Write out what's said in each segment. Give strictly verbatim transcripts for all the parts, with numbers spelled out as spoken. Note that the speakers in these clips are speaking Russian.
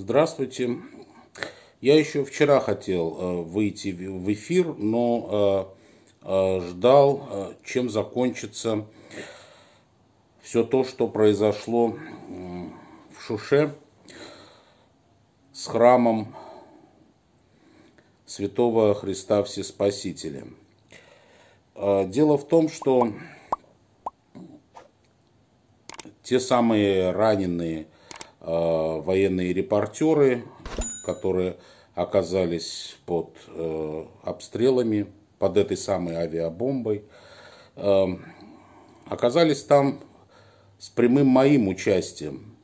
Здравствуйте. Я еще вчера хотел выйти в эфир, но ждал, чем закончится все то, что произошло в Шуше с храмом Святого Христа Всеспасителя. Дело в том, что те самые раненые э, военные репортеры, которые оказались под э, обстрелами, под этой самой авиабомбой, э, оказались там с прямым моим участием.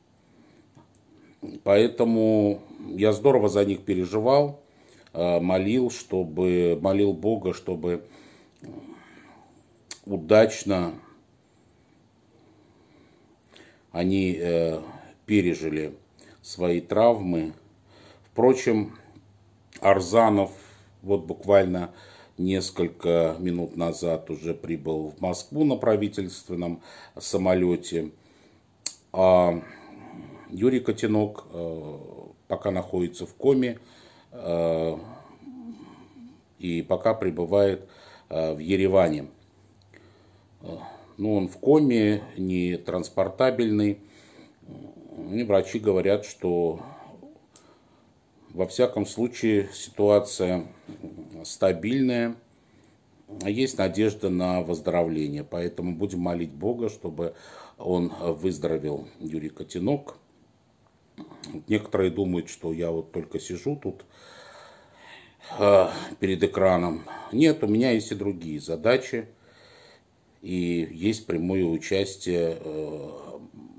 Поэтому я здорово за них переживал, э, молил, чтобы, молил Бога, чтобы удачно они э, пережили свои травмы. Впрочем, Арзанов вот буквально несколько минут назад уже прибыл в Москву на правительственном самолете. А Юрий Котенок э, пока находится в коме э, и пока пребывает э, в Ереване. Но он в коме, не транспортабельный. И врачи говорят, что во всяком случае ситуация стабильная. Есть надежда на выздоровление. Поэтому будем молить Бога, чтобы он выздоровел, Юрий Котенок. Некоторые думают, что я вот только сижу тут э, перед экраном. Нет, у меня есть и другие задачи. И есть прямое участие,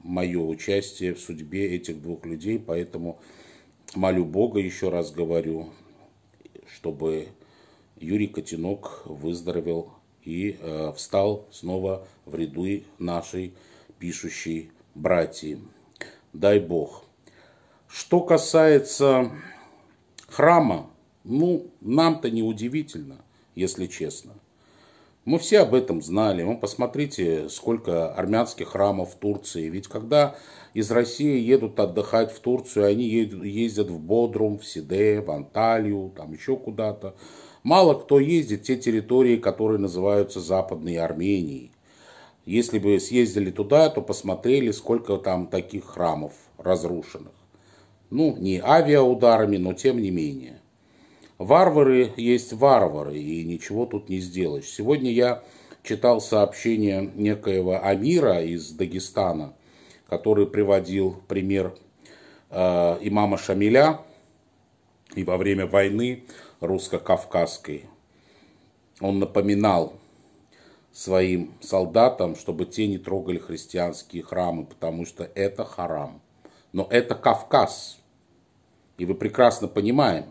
мое участие в судьбе этих двух людей. Поэтому молю Бога, еще раз говорю, чтобы Юрий Котенок выздоровел и встал снова в ряды нашей пишущей братьи. Дай Бог. Что касается храма, ну, нам-то не удивительно, если честно. Мы все об этом знали. Вы посмотрите, сколько армянских храмов в Турции. Ведь когда из России едут отдыхать в Турцию, они ездят в Бодрум, в Сиде, в Анталию, там еще куда-то. Мало кто ездит в те территории, которые называются Западной Арменией. Если бы съездили туда, то посмотрели, сколько там таких храмов разрушенных. Ну, не авиаударами, но тем не менее. Варвары есть варвары, и ничего тут не сделаешь. Сегодня я читал сообщение некоего Амира из Дагестана, который приводил пример э, имама Шамиля и во время войны русско-кавказской. Он напоминал своим солдатам, чтобы те не трогали христианские храмы, потому что это харам. Но это Кавказ, и вы прекрасно понимаете,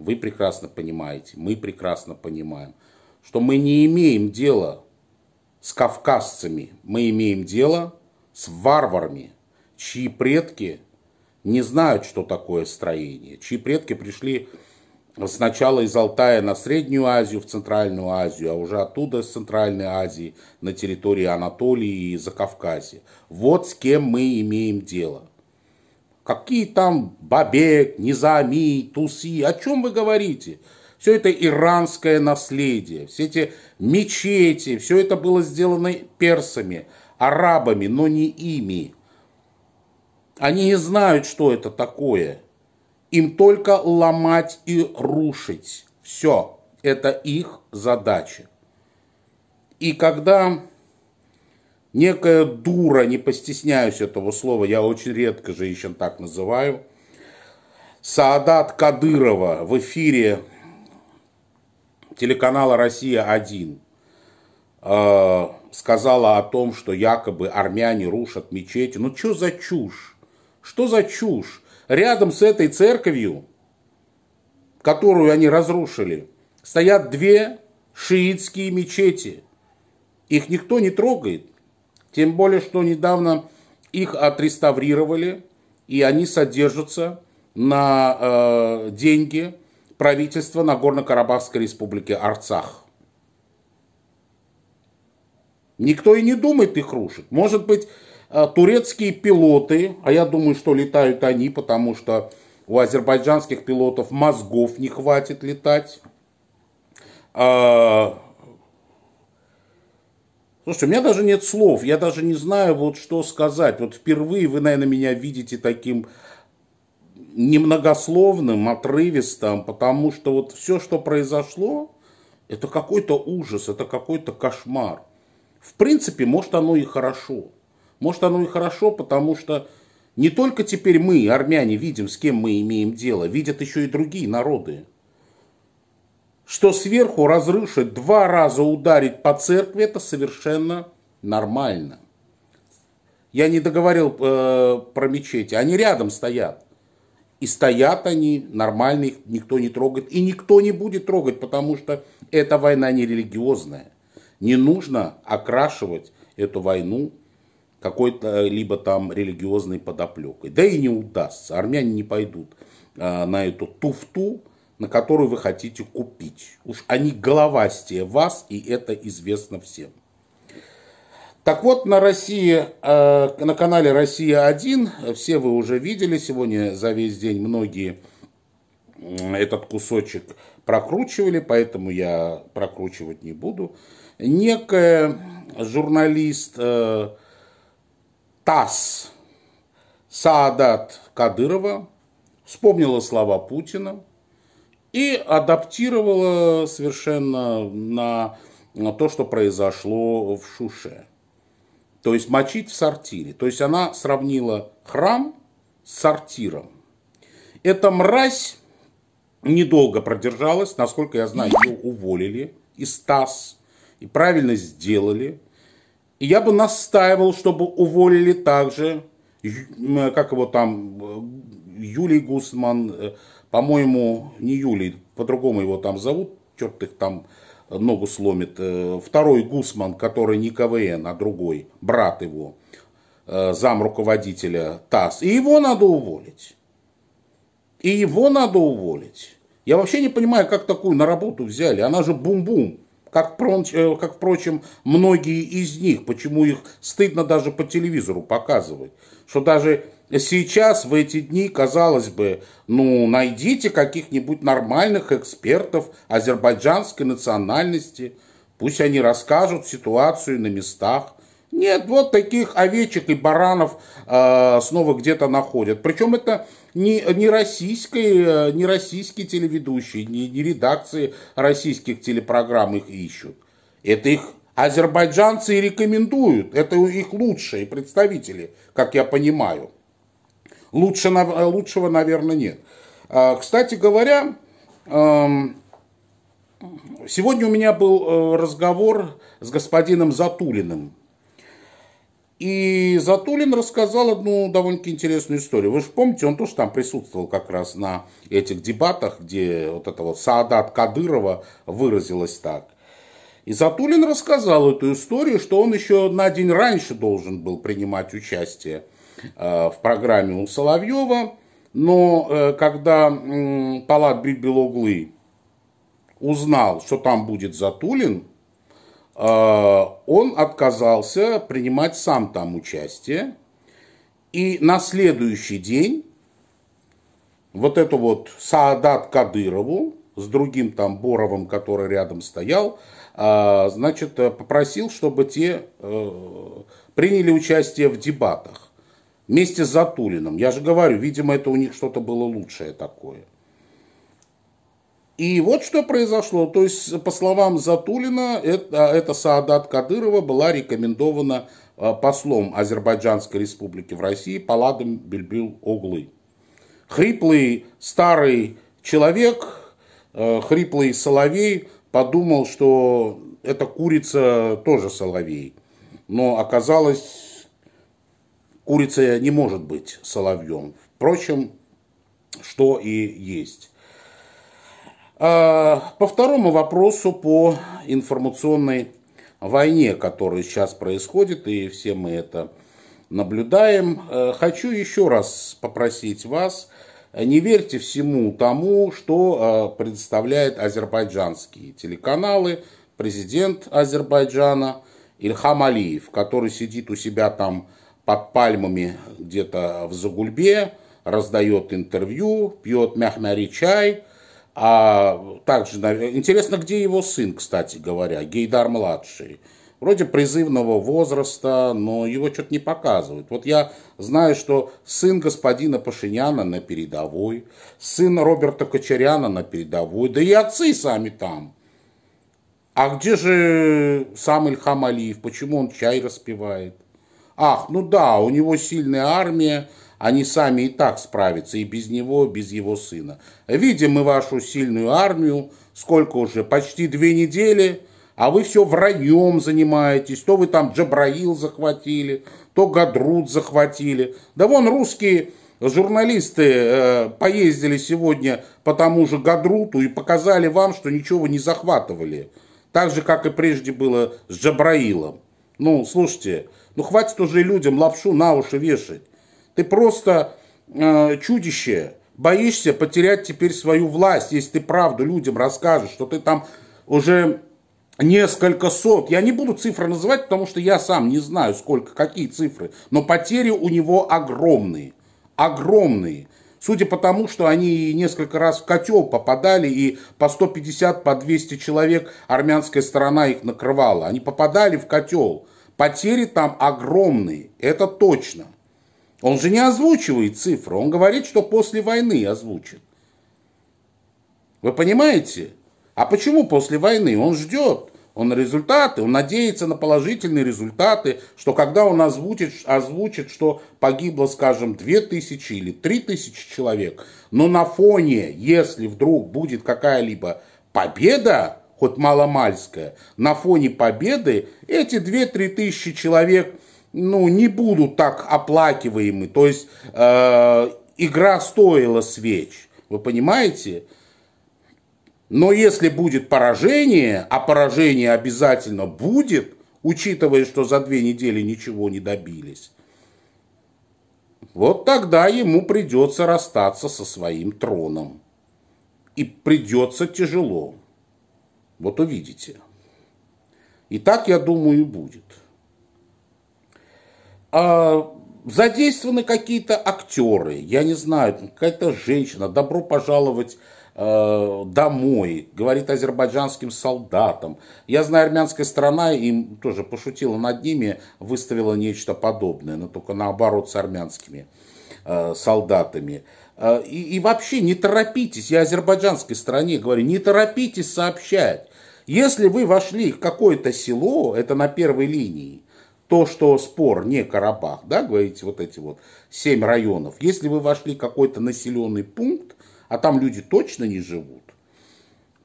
Вы прекрасно понимаете, мы прекрасно понимаем, что мы не имеем дела с кавказцами, мы имеем дело с варварами, чьи предки не знают, что такое строение, чьи предки пришли сначала из Алтая на Среднюю Азию, в Центральную Азию, а уже оттуда, с Центральной Азии, на территории Анатолии и Закавказья. Вот с кем мы имеем дело. Какие там Бабек, Низами, Туси, о чем вы говорите? Все это иранское наследие, все эти мечети, все это было сделано персами, арабами, но не ими. Они не знают, что это такое. Им только ломать и рушить. Все, это их задача. И когда некая дура, не постесняюсь этого слова, я очень редко женщин так называю, Саадат Кадырова в эфире телеканала «Россия один» э, сказала о том, что якобы армяне рушат мечети. Ну что за чушь? Что за чушь? Рядом с этой церковью, которую они разрушили, стоят две шиитские мечети. Их никто не трогает. Тем более, что недавно их отреставрировали, и они содержатся на э, деньги правительства Нагорно-Карабахской республики Арцах. Никто и не думает их рушить. Может быть, турецкие пилоты, а я думаю, что летают они, потому что у азербайджанских пилотов мозгов не хватит летать. Слушайте, у меня даже нет слов, я даже не знаю, вот что сказать. Вот впервые вы, наверное, меня видите таким немногословным, отрывистым, потому что вот все, что произошло, это какой-то ужас, это какой-то кошмар. В принципе, может, оно и хорошо. Может, оно и хорошо, потому что не только теперь мы, армяне, видим, с кем мы имеем дело, видят еще и другие народы. Что сверху разрушить, два раза ударить по церкви, это совершенно нормально. Я не договорил э, про мечети, они рядом стоят. И стоят они нормально, их никто не трогает. И никто не будет трогать, потому что эта война не религиозная. Не нужно окрашивать эту войну какой-то либо там религиозной подоплекой. Да и не удастся. Армяне не пойдут а, на эту туфту, на которую вы хотите купить. Уж они головастее вас, и это известно всем. Так вот, на, России, э, на канале «Россия один» все вы уже видели сегодня за весь день. Многие этот кусочек прокручивали, поэтому я прокручивать не буду. Некая журналист э, ТАСС Саадат Кадырова вспомнила слова Путина и адаптировала совершенно на, на то, что произошло в Шуше. То есть мочить в сортире. То есть она сравнила храм с сортиром. Эта мразь недолго продержалась. Насколько я знаю, ее уволили из ТАСС. И правильно сделали. И я бы настаивал, чтобы уволили также, как его там, Юлий Гусман. По-моему, не Юлий, по-другому его там зовут. Черт их там ногу сломит, второй Гусман, который не КВН, а другой, брат его, зам руководителя ТАСС. И его надо уволить. И его надо уволить. Я вообще не понимаю, как такую на работу взяли. Она же бум-бум, как, как, впрочем, многие из них. Почему их стыдно даже по телевизору показывать. Что даже сейчас, в эти дни, казалось бы, ну, найдите каких-нибудь нормальных экспертов азербайджанской национальности, пусть они расскажут ситуацию на местах. Нет, вот таких овечек и баранов э, снова где-то находят. Причем это не, не, российские, не российские телеведущие, не, не редакции российских телепрограмм их ищут. Это их азербайджанцы и рекомендуют, это их лучшие представители, как я понимаю. Лучше, лучшего, наверное, нет. Кстати говоря, сегодня у меня был разговор с господином Затулиным. И Затулин рассказал одну довольно-таки интересную историю. Вы же помните, он тоже там присутствовал как раз на этих дебатах, где вот эта вот Саадат Кадырова выразилась так. И Затулин рассказал эту историю, что он еще на день раньше должен был принимать участие в программе у Соловьева, но когда Палад Бибелоглы узнал, что там будет Затулин, он отказался принимать сам там участие. И на следующий день вот эту вот Саадат Кадырову с другим там Боровым, который рядом стоял, значит, попросил, чтобы те приняли участие в дебатах. Вместе с Затулиным. Я же говорю, видимо, это у них что-то было лучшее такое. И вот что произошло. То есть, по словам Затулина, эта Саадат Кадырова была рекомендована послом Азербайджанской республики в России Паладом Бюльбюльоглы. Хриплый старый человек, хриплый соловей, подумал, что эта курица тоже соловей. Но оказалось... Курица не может быть соловьем. Впрочем, что и есть. По второму вопросу, по информационной войне, которая сейчас происходит, и все мы это наблюдаем, хочу еще раз попросить вас, не верьте всему тому, что представляют азербайджанские телеканалы, президент Азербайджана Ильхам Алиев, который сидит у себя там под пальмами где-то в Загульбе, раздает интервью, пьет мягмяри чай. А также, интересно, где его сын, кстати говоря, Гейдар-младший. Вроде призывного возраста, но его что-то не показывают. Вот я знаю, что сын господина Пашиняна на передовой, сын Роберта Кочеряна на передовой, да и отцы сами там. А где же сам Ильхам Алиев? Почему он чай распивает? Ах, ну да, у него сильная армия, они сами и так справятся, и без него, без его сына. Видим мы вашу сильную армию, сколько уже, почти две недели, а вы все враньем занимаетесь. То вы там Джабраил захватили, то Гадрут захватили. Да вон русские журналисты э, поездили сегодня по тому же Гадруту и показали вам, что ничего не захватывали. Так же, как и прежде было с Джабраилом. Ну, слушайте, ну хватит уже людям лапшу на уши вешать. Ты просто э, чудище, боишься потерять теперь свою власть, если ты правду людям расскажешь, что ты там уже... Несколько сот. Я не буду цифры называть, потому что я сам не знаю, сколько, какие цифры. Но потери у него огромные. Огромные. Судя по тому, что они несколько раз в котел попадали, и по сто пятьдесят, по двести человек армянская сторона их накрывала. Они попадали в котел. Потери там огромные. Это точно. Он же не озвучивает цифры. Он говорит, что после войны озвучит. Вы понимаете? А почему после войны? Он ждет. Он результаты, он надеется на положительные результаты, что когда он озвучит, озвучит, что погибло, скажем, две тысячи или три тысячи человек, но на фоне, если вдруг будет какая-либо победа, хоть маломальская, на фоне победы эти две-три тысячи человек, ну, не будут так оплакиваемы. То есть э, игра стоила свеч. Вы понимаете? Но если будет поражение, а поражение обязательно будет, учитывая, что за две недели ничего не добились, вот тогда ему придется расстаться со своим троном. И придется тяжело. Вот увидите. И так, я думаю, и будет. А... Задействованы какие-то актеры, я не знаю, какая-то женщина, добро пожаловать э, домой, говорит азербайджанским солдатам. Я знаю, армянская страна им тоже пошутила над ними, выставила нечто подобное, но только наоборот с армянскими э, солдатами. Э, и, и вообще не торопитесь, я азербайджанской стране говорю, не торопитесь сообщать. Если вы вошли в какое-то село, это на первой линии, то, что спор не Карабах, да, говорите, вот эти вот семь районов. Если вы вошли в какой-то населенный пункт, а там люди точно не живут,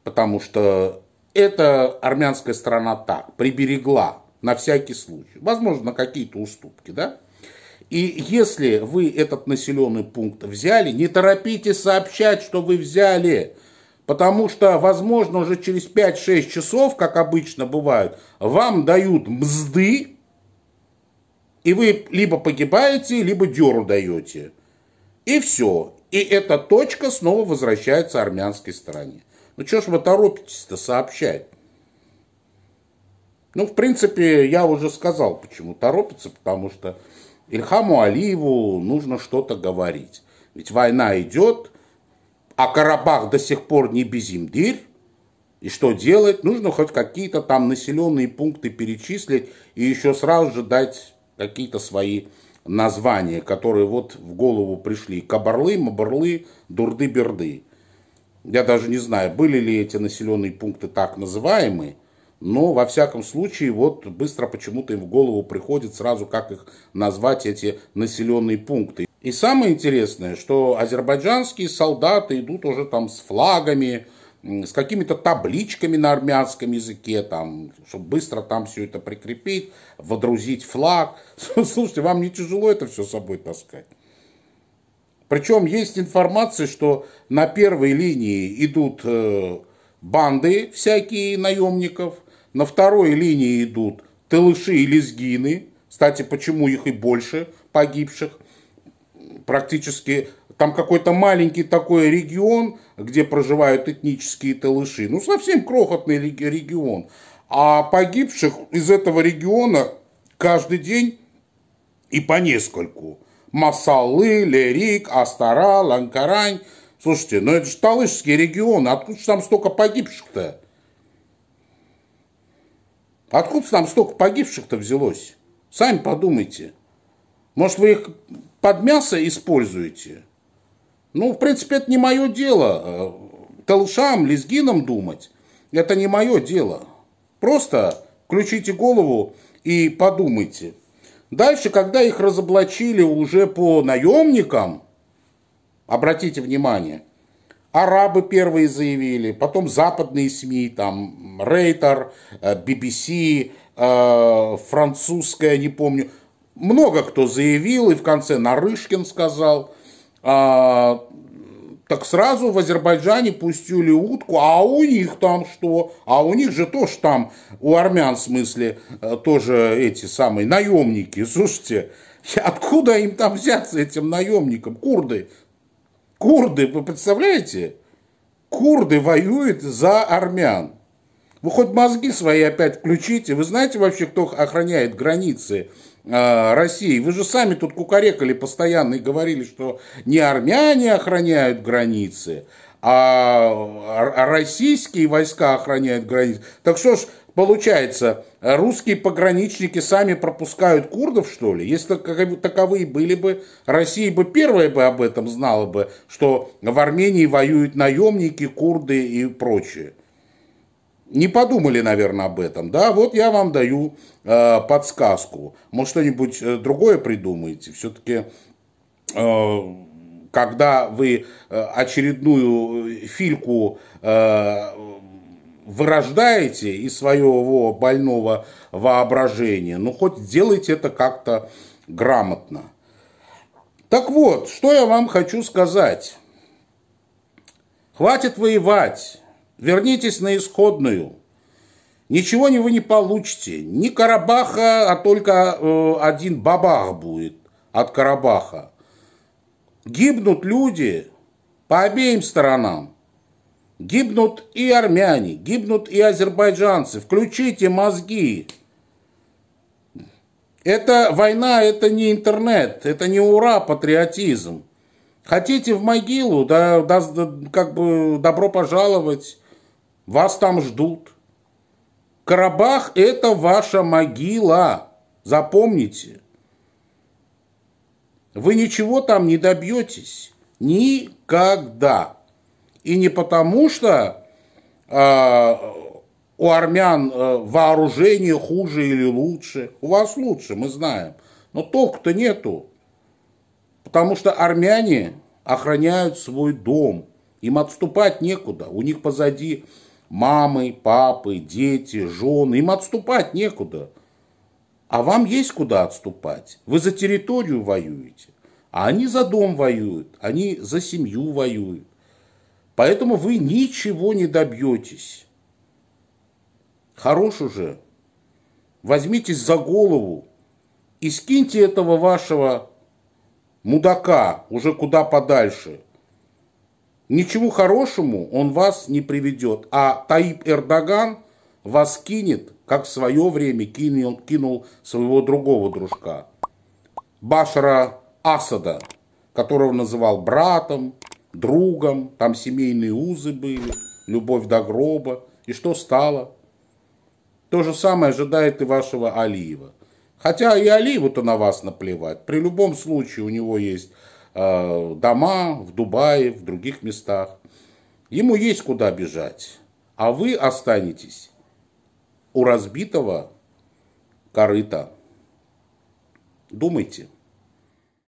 потому что эта армянская страна так, приберегла на всякий случай, возможно, на какие-то уступки, да. И если вы этот населенный пункт взяли, не торопитесь сообщать, что вы взяли, потому что, возможно, уже через пять-шесть часов, как обычно бывает, вам дают мзды, и вы либо погибаете, либо дёру даете. И все. И эта точка снова возвращается армянской стороне. Ну что ж вы торопитесь-то сообщать? Ну, в принципе, я уже сказал, почему торопится. Потому что Ильхаму Алиеву нужно что-то говорить. Ведь война идет, а Карабах до сих пор не безимдирь. И что делать? Нужно хоть какие-то там населенные пункты перечислить и еще сразу же дать... какие-то свои названия, которые вот в голову пришли. Кабарлы, Мабарлы, Дурды-Берды. Я даже не знаю, были ли эти населенные пункты так называемые, но во всяком случае вот быстро почему-то им в голову приходит сразу, как их назвать, эти населенные пункты. И самое интересное, что азербайджанские солдаты идут уже там с флагами, с какими-то табличками на армянском языке, там, чтобы быстро там все это прикрепить, водрузить флаг. Слушайте, вам не тяжело это все с собой таскать? Причем есть информация, что на первой линии идут банды всякие наемников, на второй линии идут талыши и лезгины. Кстати, почему их и больше погибших? Практически... Там какой-то маленький такой регион, где проживают этнические талыши. Ну, совсем крохотный регион. А погибших из этого региона каждый день и по нескольку. Масалы, Лерик, Астара, Ланкарань. Слушайте, ну это же Талышский регион. Откуда же там столько погибших-то? Откуда там столько погибших-то взялось? Сами подумайте. Может, вы их под мясо используете? Ну, в принципе, это не мое дело. Талышам, лезгинам думать. Это не мое дело. Просто включите голову и подумайте. Дальше, когда их разоблачили уже по наемникам, обратите внимание, арабы первые заявили, потом западные СМИ, там Рейтер, би би си, французская, не помню, много кто заявил, и в конце Нарышкин сказал, так сразу в Азербайджане пустили утку, а у них там что? А у них же тоже там, у армян в смысле, тоже эти самые наемники. Слушайте, откуда им там взяться, этим наемникам? Курды, курды, вы представляете? Курды воюют за армян. Вы хоть мозги свои опять включите. Вы знаете вообще, кто охраняет границы России? Вы же сами тут кукарекали постоянно и говорили, что не армяне охраняют границы, а российские войска охраняют границы. Так что ж, получается, русские пограничники сами пропускают курдов, что ли? Если таковые были бы, Россия бы первая бы об этом знала бы, что в Армении воюют наемники, курды и прочее. Не подумали, наверное, об этом, да? Вот я вам даю э, подсказку. Может, что-нибудь другое придумаете? Все-таки, э, когда вы очередную фильку э, вырождаете из своего больного воображения, ну, хоть делайте это как-то грамотно. Так вот, что я вам хочу сказать. Хватит воевать. Вернитесь на исходную. Ничего вы не получите. Ни Карабаха, а только э, один бабах будет от Карабаха. Гибнут люди по обеим сторонам. Гибнут и армяне, гибнут и азербайджанцы. Включите мозги. Это война, это не интернет, это не ура, патриотизм. Хотите в могилу, да, да, как бы добро пожаловать. Вас там ждут. Карабах – это ваша могила. Запомните. Вы ничего там не добьетесь. Никогда. И не потому, что э, у армян э, вооружение хуже или лучше. У вас лучше, мы знаем. Но толку-то нету. Потому что армяне охраняют свой дом. Им отступать некуда. У них позади... мамы, папы, дети, жены. Им отступать некуда. А вам есть куда отступать. Вы за территорию воюете. А они за дом воюют. Они за семью воюют. Поэтому вы ничего не добьетесь. Хорош уже. Возьмитесь за голову. И скиньте этого вашего мудака уже куда подальше. Ничему хорошему он вас не приведет. А Таип Эрдоган вас кинет, как в свое время кинул, кинул своего другого дружка. Башара Асада, которого называл братом, другом. Там семейные узы были, любовь до гроба. И что стало? То же самое ожидает и вашего Алиева. Хотя и Алиеву-то на вас наплевать. При любом случае у него есть... дома в Дубае, в других местах. Ему есть куда бежать. А вы останетесь у разбитого корыта. Думайте.